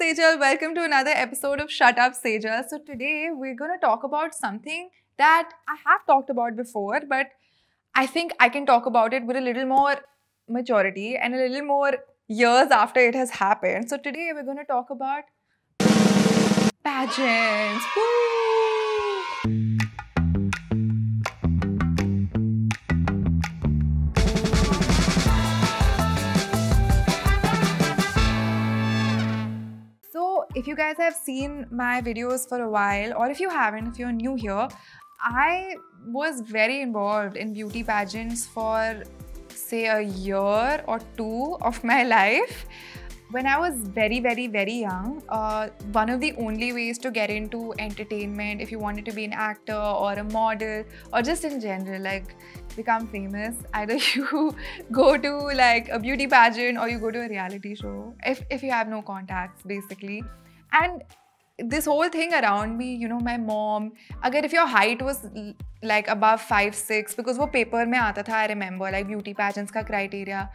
it's Sejal. Welcome to another episode of Shutup Sejal. So today we're going to talk about something that I have talked about before, but I think I can talk about it with a little more maturity and a little more years after it has happened. So today we're going to talk about pageants. Woo! If you guys have seen my videos for a while, or if you haven't, if you're new here, I was very involved in beauty pageants for say a year or two of my life. When I was very young, one of the only ways to get into entertainment, if you wanted to be an actor or a model or just in general, like become famous, either you go to like a beauty pageant or you go to a reality show, if you have no contacts basically. And this whole thing around me, you know, my mom, if your height was like above 5'6", because वो paper में आता था, I remember, like beauty pageants का criteria,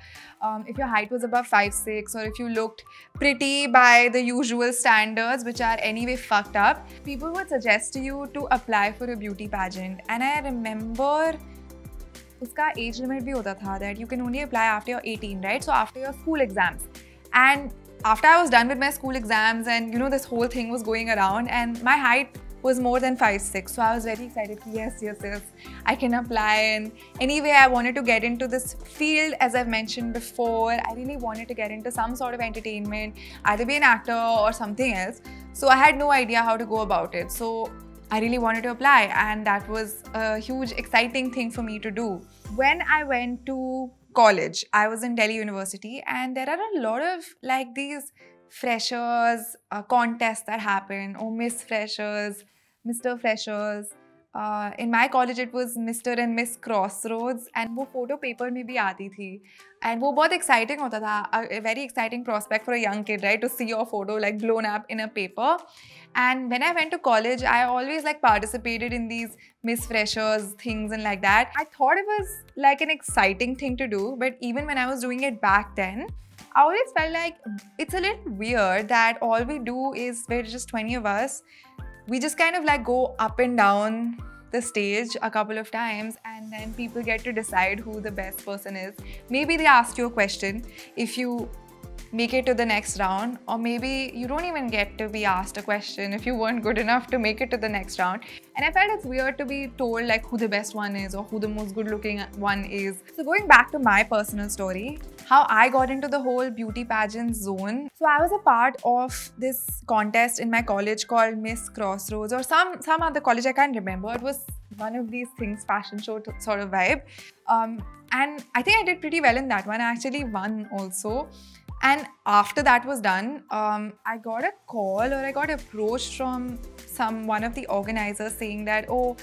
if your height was above 5'6", or if you looked pretty by the usual standards, which are anyway fucked up, people would suggest to you to apply for a beauty pageant. And I remember उसका age limit भी होता था, that you can only apply after you're 18, right? So after your school exams. And after I was done with my school exams and you know this whole thing was going around, and my height was more than 5'6", so I was very excited, yes, I can apply. And anyway, I wanted to get into this field, as I've mentioned before. I really wanted to get into some sort of entertainment, either be an actor or something else. So I had no idea how to go about it, so I really wanted to apply, and that was a huge exciting thing for me to do. When I went to college, I was in Delhi University, and there are a lot of like these freshers contests that happen. Oh, Miss Freshers, Mr. Freshers. In my college it was Mr. and Miss Crossroads, and वो photo paper में भी आती थी, and वो बहुत exciting होता था, a very exciting prospect for a young kid, right, to see your photo like blown up in a paper. And when I went to college, I always like participated in these Miss Freshers things and like that. I thought it was like an exciting thing to do, but even when I was doing it back then, I always felt like it's a little weird that all we do is, we're just 20 of us, we just kind of like go up and down the stage a couple of times, and then people get to decide who the best person is. Maybe they ask you a question if you make it to the next round, or maybe you don't even get to be asked a question if you weren't good enough to make it to the next round. And I felt it's weird to be told like who the best one is or who the most good looking one is. So going back to my personal story, how I got into the whole beauty pageant zone. So I was a part of this contest in my college called Miss Crossroads or some other college, I can't remember. It was one of these things, fashion show sort of vibe. And I think I did pretty well in that one. I actually won also. And after that was done, I got a call, or I got approached from one of the organizers saying that, oh,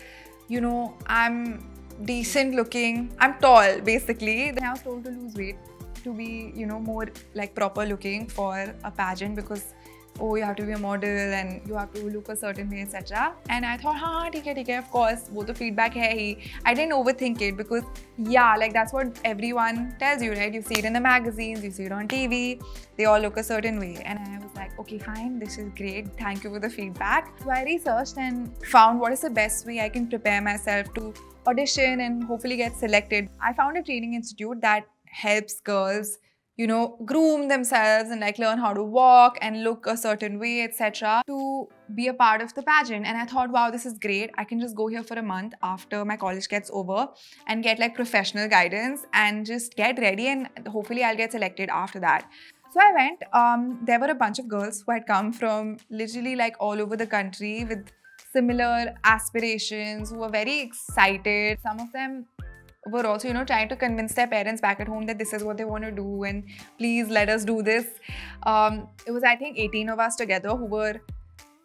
you know, I'm decent looking, I'm tall basically. Then I was told to lose weight to be, you know, more like proper looking for a pageant, because oh, you have to be a model and you have to look a certain way, etc. And I thought, ha, theek hai, of course, wo to feedback hai hi. I didn't overthink it, because yeah, like that's what everyone tells you, right? You see it in the magazines, you see it on TV, they all look a certain way. And I was like, okay, fine, this is great, thank you for the feedback. So I researched and found what is the best way I can prepare myself to audition and hopefully get selected. I found a training institute that helps girls, you know, groom themselves and like learn how to walk and look a certain way, etc., to be a part of the pageant. And I thought, wow, this is great. I can just go here for a month after my college gets over and get like professional guidance and just get ready, and hopefully I'll get selected after that. So I went, there were a bunch of girls who had come from literally like all over the country with similar aspirations, who were very excited. Some of them were also, you know, trying to convince their parents back at home that this is what they want to do and please let us do this. It was, I think, 18 of us together who were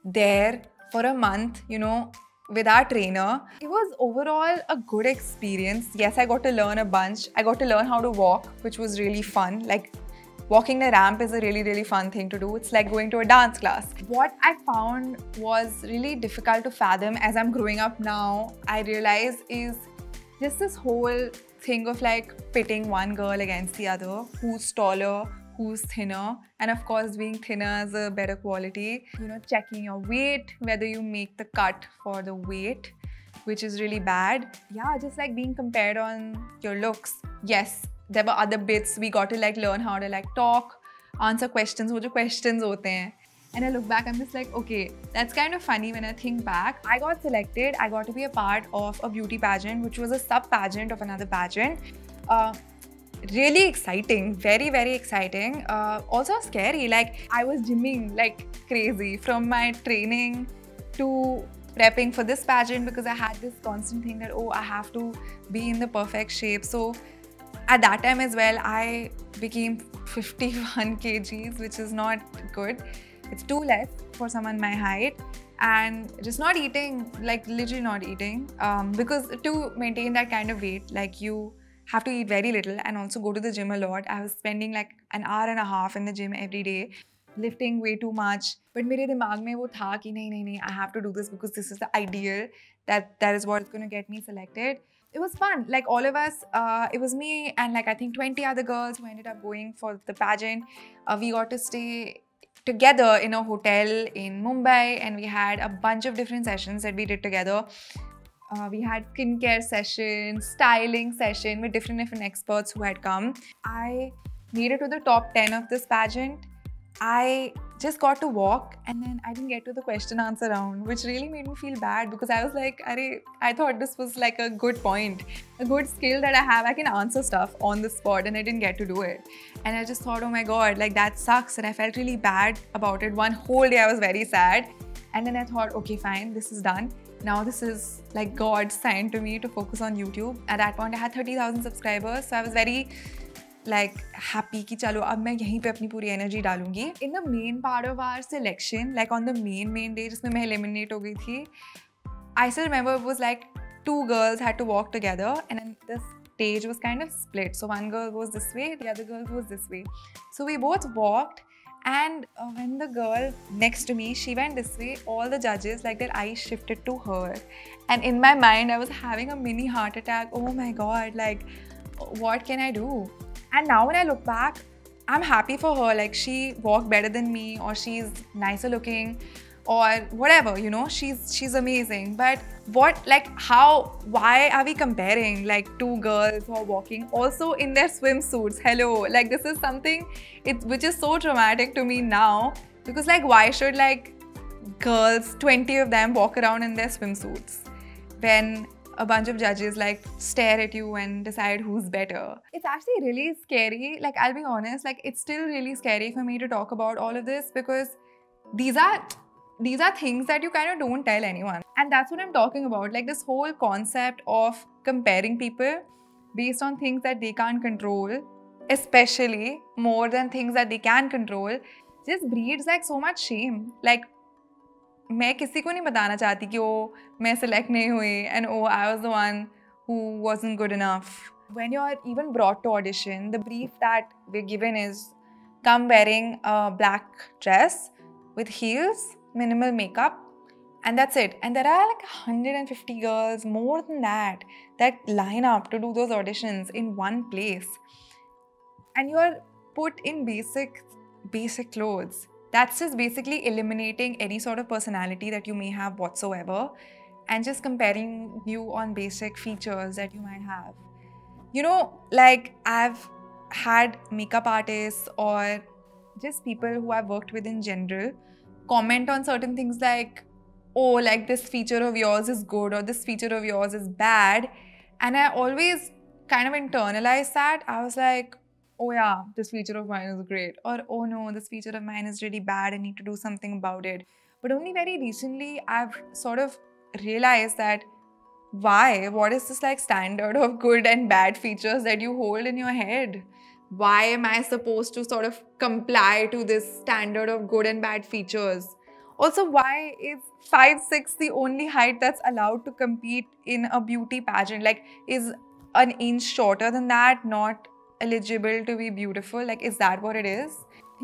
there for a month, you know, with our trainer. It was overall a good experience. Yes, I got to learn a bunch. I got to learn how to walk, which was really fun. Like walking the ramp is a really fun thing to do. It's like going to a dance class. What I found was really difficult to fathom as I'm growing up now, I realize, is just this whole thing of like pitting one girl against the other, who's taller, who's thinner, and of course being thinner is a better quality. You know, checking your weight, whether you make the cut for the weight, which is really bad. Yeah, just like being compared on your looks. Yes, there were other bits we got to like learn how to like talk, answer questions, which are questions होते हैं. And I look back, I'm just like, okay, that's kind of funny when I think back. I got selected, I got to be a part of a beauty pageant, which was a sub-pageant of another pageant. Really exciting, very, very exciting. Also scary, like I was gymming like crazy from my training to prepping for this pageant because I had this constant thing that, oh, I have to be in the perfect shape. So at that time as well, I became 51 kgs, which is not good. It's too less for someone my height, and just not eating, like literally not eating, because to maintain that kind of weight, like you have to eat very little and also go to the gym a lot. I was spending like an hour and a half in the gym every day, lifting way too much. But मेरे दिमाग में वो था कि नहीं नहीं नहीं, I have to do this because this is the ideal. That is what's going to get me selected. It was fun, like all of us, it was me and like I think 20 other girls who ended up going for the pageant. We got to stay together in a hotel in Mumbai, and we had a bunch of different sessions that we did together. We had skincare sessions, styling session with different experts who had come. I made it to the top 10 of this pageant. I just got to walk, and then I didn't get to the question answer round, which really made me feel bad because I was like, "Arey, I thought this was like a good point, a good skill that I have. I can answer stuff on the spot, and I didn't get to do it." And I just thought, "Oh my God, like that sucks," and I felt really bad about it. One whole day, I was very sad. And then I thought, "Okay, fine, this is done. Now this is like God's sign to me to focus on YouTube." At that point, I had 30,000 subscribers, so I was very like happy कि चलो अब मैं यहीं पे अपनी पूरी energy डालूंगी. In the main part of our selection, like on the main day जिसमें मैं eliminate हो गई थी, I still remember it was like two girls had to walk together, and then the stage was kind of split. So one girl goes this way, the other girl goes this way. So we both walked, and when the girl next to me, she went this way, all the judges, like their eyes shifted to her, and in my mind I was having a mini heart attack. Oh my God, like what can I do? And now when I look back, I'm happy for her, like she walked better than me, or she's nicer looking, or whatever, you know, she's amazing. But what, like how, why are we comparing like two girls who are walking also in their swimsuits? Hello, like this is something which is so traumatic to me now, because like why should like girls, 20 of them, walk around in their swimsuits when a bunch of judges like stare at you and decide who's better? It's actually really scary, like I'll be honest, like it's still really scary for me to talk about all of this, because these are things that you kind of don't tell anyone. And that's what I'm talking about, like this whole concept of comparing people based on things that they can't control, especially more than things that they can control, just breeds like so much shame. Like मैं किसी को नहीं बताना चाहती कि ओ मैं select नहीं हुई, and oh, I was the one who wasn't good enough. When you're even brought to audition, the brief that we're given is come wearing a black dress with heels, minimal makeup, and that's it. And there are like 150 girls, more than that line up to do those auditions in one place, and you're put in basic clothes. That's just basically eliminating any sort of personality that you may have whatsoever, and just comparing you on basic features that you might have. You know, like I've had makeup artists or just people who I've worked with in general comment on certain things like, oh, like this feature of yours is good or this feature of yours is bad. And I always kind of internalized that. I was like, oh yeah, this feature of mine is great, or oh no, this feature of mine is really bad, I need to do something about it. But only very recently I've sort of realized that why? What is this like standard of good and bad features that you hold in your head? Why am I supposed to sort of comply to this standard of good and bad features? Also, why is 5'6" the only height that's allowed to compete in a beauty pageant? Like, is an inch shorter than that not eligible to be beautiful? Like, is that what it is?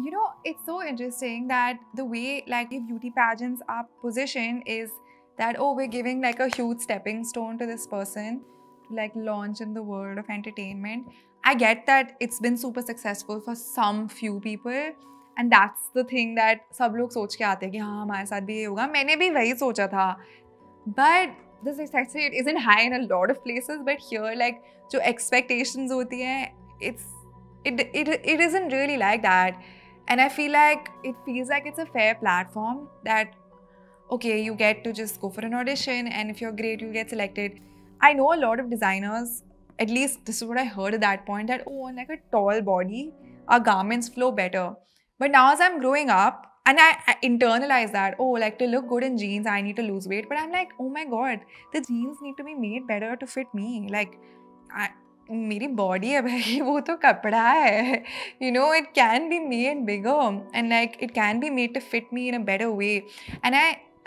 You know, it's so interesting that the way like the beauty pageants are positioned is that, oh, we're giving like a huge stepping stone to this person to like launch in the world of entertainment. I get that it's been super successful for some few people, and that's the thing that सब लोग सोच के आते हैं कि हाँ हमारे साथ भी ये होगा. मैंने भी वही सोचा था. But the success rate isn't high in a lot of places. But here, like, जो expectations होती हैं, it isn't really like that. And I feel like it feels like it's a fair platform that, okay, you get to just go for an audition, and if you're great, you get selected. I know a lot of designers, at least this is what I heard at that point, that, oh, on like a tall body, our garments flow better. But now as I'm growing up, and I internalize that, oh, like to look good in jeans, I need to lose weight. But I'm like, oh my God, the jeans need to be made better to fit me. Like, मेरी body है भाई वो तो कपड़ा है, you know, it can be made bigger and like it can be made to fit me in a better way. And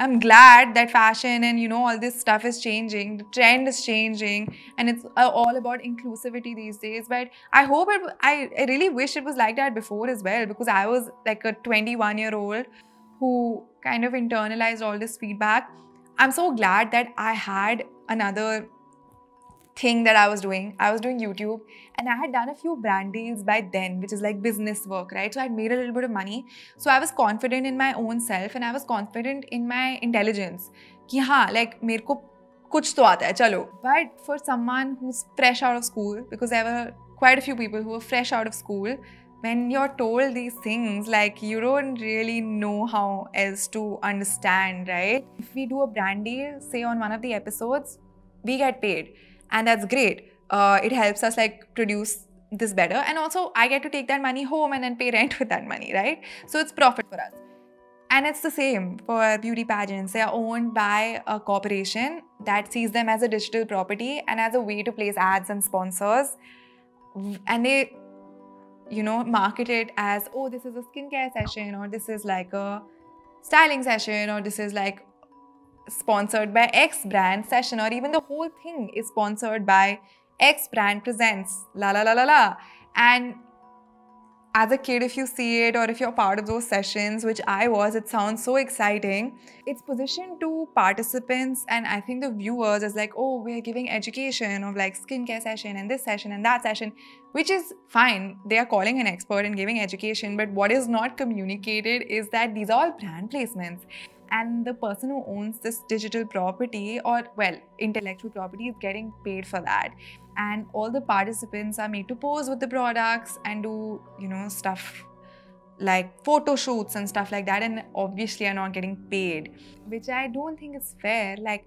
I'm glad that fashion and, you know, all this stuff is changing, the trend is changing, and it's all about inclusivity these days. But I hope it, I really wish it was like that before as well, because I was like a 21-year-old who kind of internalized all this feedback. I'm so glad that I had another thing that I was doing YouTube, and I had done a few brand deals by then, which is like business work, right? So I'd made a little bit of money. So I was confident in my own self, and I was confident in my intelligence. Ki ha, like mere ko kuch to aata hai, chalo. But for someone who's fresh out of school, because there were quite a few people who were fresh out of school, when you're told these things, like you don't really know how else to understand, right? If we do a brand deal, say on one of the episodes, we get paid. And that's great. It helps us like produce this better. And also I get to take that money home and then pay rent with that money, right? So it's profit for us. And it's the same for beauty pageants. They are owned by a corporation that sees them as a digital property and as a way to place ads and sponsors. And they, you know, market it as, oh, this is a skincare session, or this is like a styling session, or this is like sponsored by X brand session, or even the whole thing is sponsored by X brand presents la la la la la. And as a kid, if you see it or if you're part of those sessions, which I was, it sounds so exciting. It's positioned to participants and I think the viewers as like, oh, we're giving education of like skincare session and this session and that session, which is fine. They are calling an expert and giving education, but what is not communicated is that these are all brand placements. And the person who owns this digital property, or well, intellectual property, is getting paid for that. And all the participants are made to pose with the products and do, you know, stuff like photo shoots and stuff like that, and obviously are not getting paid, which I don't think is fair. Like,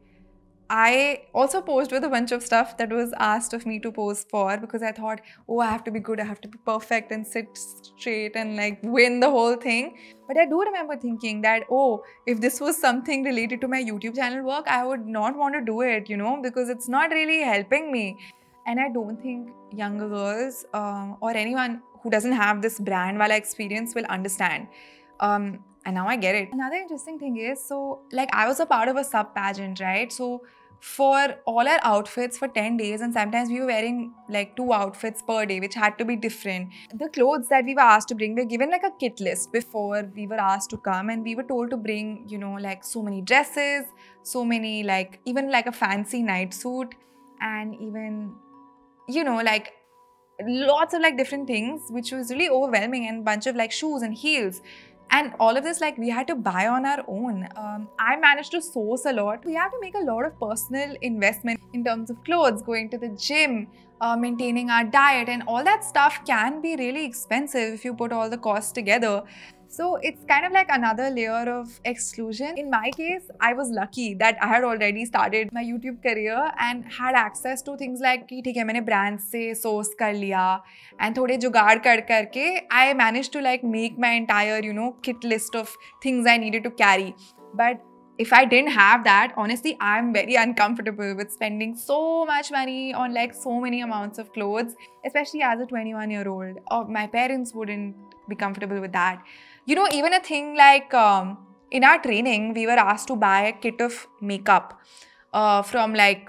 I also posed with a bunch of stuff that was asked of me to pose for, because I thought, oh, I have to be good, I have to be perfect and sit straight and like win the whole thing. But I do remember thinking that, oh, if this was something related to my YouTube channel work, I would not want to do it, you know, because it's not really helping me. And I don't think younger girls or anyone who doesn't have this brand wala experience will understand. And now I get it. Another interesting thing is, so like I was a part of a sub pageant, right? So for all our outfits for 10 days, and sometimes we were wearing like 2 outfits per day, which had to be different. The clothes that we were asked to bring were given like a kit list before we were asked to come, and we were told to bring, you know, like so many dresses, so many like even like a fancy night suit, and even, you know, like lots of like different things, which was really overwhelming, and a bunch of like shoes and heels. And all of this, like, we had to buy on our own. I managed to source a lot. We have to make a lot of personal investment in terms of clothes, going to the gym, maintaining our diet, and all that stuff can be really expensive if you put all the costs together. So it's kind of like another layer of exclusion. In my case, I was lucky that I had already started my YouTube career and had access to things like, okay, I have brands se source kar liya, and thode jugaad karke, I managed to like make my entire, you know, kit list of things I needed to carry. But if I didn't have that, honestly, I'm very uncomfortable with spending so much money on like so many amounts of clothes, especially as a 21-year-old. Oh, my parents wouldn't be comfortable with that. You know, even a thing like in our training, we were asked to buy a kit of makeup from like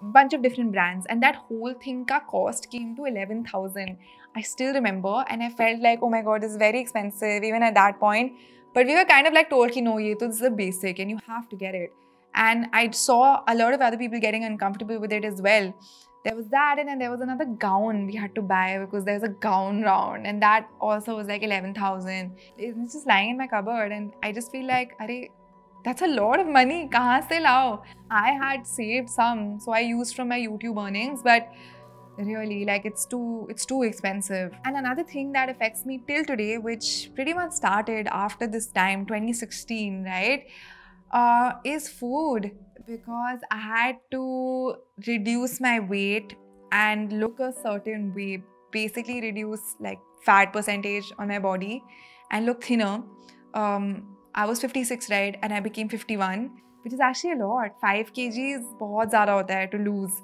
a bunch of different brands, and that whole thing ka cost came to 11,000. I still remember, and I felt like, oh my God, this is very expensive even at that point. But we were kind of like told, no, this is the basic and you have to get it. And I saw a lot of other people getting uncomfortable with it as well. There was that, and then there was another gown we had to buy because there's a gown round, and that also was like 11,000. It's just lying in my cupboard, and I just feel like, "Arey, that's a lot of money. Kahan se lao?" I had saved some, so I used from my YouTube earnings, but really, like, it's too expensive. And another thing that affects me till today, which pretty much started after this time, 2016, right, is food. Because I had to reduce my weight and look a certain way, basically reduce like fat percentage on my body and look thinner. I was 56, right, and I became 51, which is actually a lot. 5 kgs bahut zyada hota hai to lose.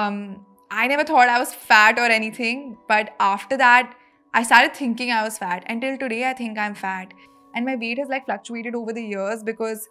I never thought I was fat or anything, but after that I started thinking I was fat, and till today I think I'm fat. And my weight has like fluctuated over the years because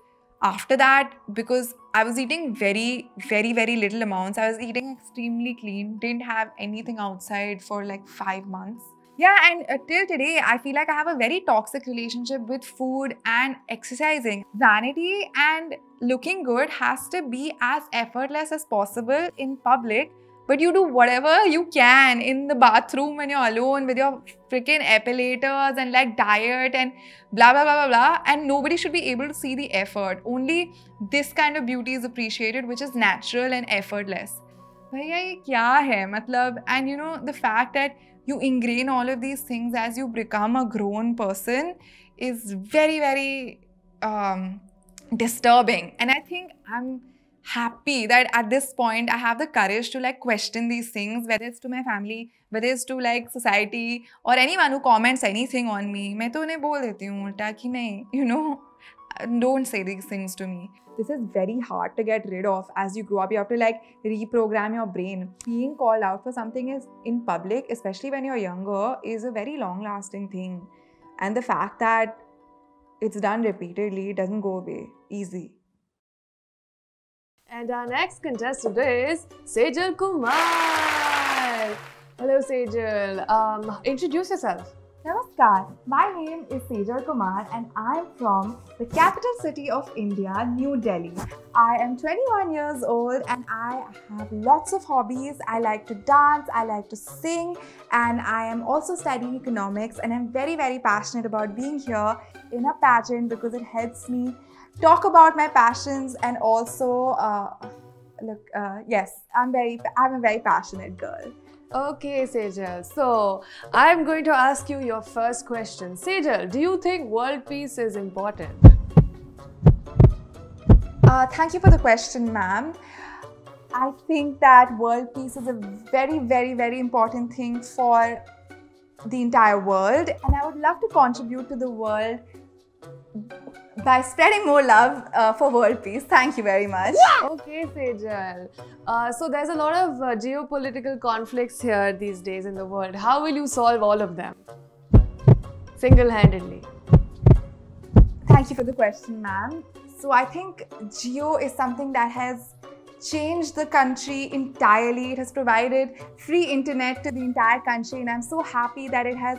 after that, because I was eating very, very little amounts. I was eating extremely clean, didn't have anything outside for like 5 months. Yeah, and till today, I feel like I have a very toxic relationship with food and exercising. Vanity and looking good has to be as effortless as possible in public, but you do whatever you can in the bathroom when you're alone with your freaking epilators and like diet and blah, blah, blah, blah, blah. And nobody should be able to see the effort. Only this kind of beauty is appreciated, which is natural and effortless. Bhaiya, ye kya hai? Matlab, and you know, the fact that you ingrain all of these things as you become a grown person is very, very disturbing. And I think I'm happy that at this point I have the courage to like question these things, whether it's to my family, whether it's to like society or anyone who comments anything on me. मैं तो उन्हें बोल देती हूँ उल्टा कि नहीं, you know, don't say these things to me. This is very hard to get rid of as you grow up. You have to like reprogram your brain. Being called out for something is in public, especially when you're younger, is a very long-lasting thing. And the fact that it's done repeatedly doesn't go away easy. And our next contestant is Sejal Kumar. Hello Sejal, introduce yourself. Namaskar, my name is Sejal Kumar and I am from the capital city of India, New Delhi. I am 21 years old and I have lots of hobbies. I like to dance, I like to sing, and I am also studying economics, and I'm very, very passionate about being here in a pageant because it helps me talk about my passions, and also, yes, I'm a very passionate girl. Okay, Sejal. So, I'm going to ask you your first question. Sejal, do you think world peace is important? Thank you for the question, ma'am. I think that world peace is a very, very important thing for the entire world, and I would love to contribute to the world by spreading more love for world peace. Thank you very much. Yeah! Okay, Sejal. So there's a lot of geopolitical conflicts here these days in the world. How will you solve all of them? Single-handedly. Thank you for the question, ma'am. So I think Geo is something that has changed the country entirely. It has provided free internet to the entire country, and I'm so happy that it has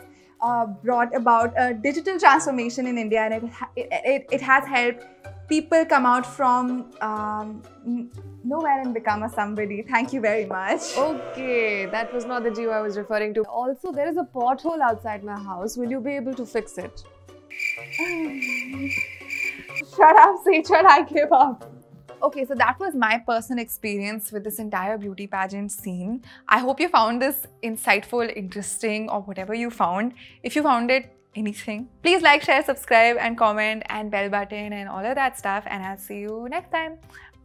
brought about a digital transformation in India, and it has helped people come out from nowhere and become a somebody. Thank you very much. Okay, that was not the Geo I was referring to. Also, there is a pothole outside my house. Will you be able to fix it? Shut up, Sejal, I give up. Okay, so that was my personal experience with this entire beauty pageant scene. I hope you found this insightful, interesting, or whatever you found. If you found it anything, please like, share, subscribe, and comment, and bell button, and all of that stuff. And I'll see you next time.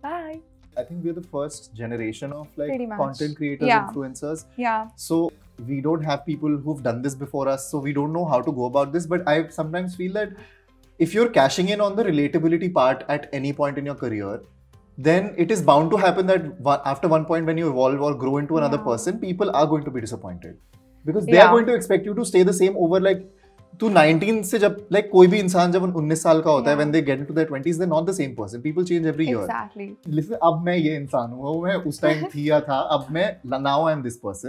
Bye. I think we're the first generation of like content creators, influencers. Yeah. So we don't have people who've done this before us, so we don't know how to go about this. But I sometimes feel that if you're cashing in on the relatability part at any point in your career, then it is bound to happen that after one point when you evolve or grow into another person, people are going to be disappointed. Because they are going to expect you to stay the same over like, to 19 se jab, like koi bhi insaan jab 19 saal ka hota hai, when they get into their 20s, they're not the same person. People change every year. Exactly. Listen, ab main ye insaan hu, main us time thi ya tha, ab main, now I'm this person.